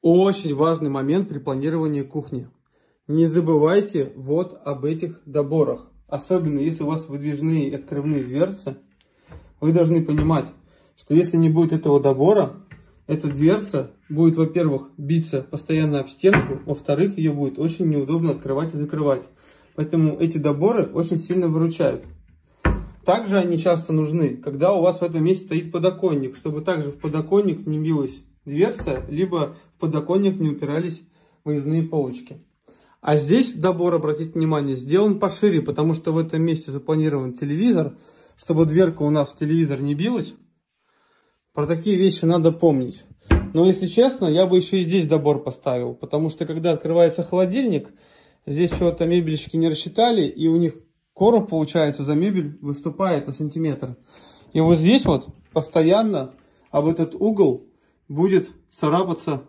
Очень важный момент при планировании кухни. Не забывайте вот об этих доборах. Особенно если у вас выдвижные и открывные дверцы, вы должны понимать, что если не будет этого добора, эта дверца будет, во-первых, биться постоянно об стенку, во-вторых, ее будет очень неудобно открывать и закрывать. Поэтому эти доборы очень сильно выручают. Также они часто нужны, когда у вас в этом месте стоит подоконник, чтобы также в подоконник не билась дверца, либо в подоконник не упирались выездные полочки. А здесь добор, обратите внимание, сделан пошире, потому что в этом месте запланирован телевизор, чтобы дверка у нас в телевизор не билась. Про такие вещи надо помнить. Но если честно, я бы еще и здесь добор поставил, потому что когда открывается холодильник, здесь чего-то мебельщики не рассчитали, и у них короб, получается, за мебель выступает на сантиметр. И вот здесь вот постоянно об этот угол будет царапаться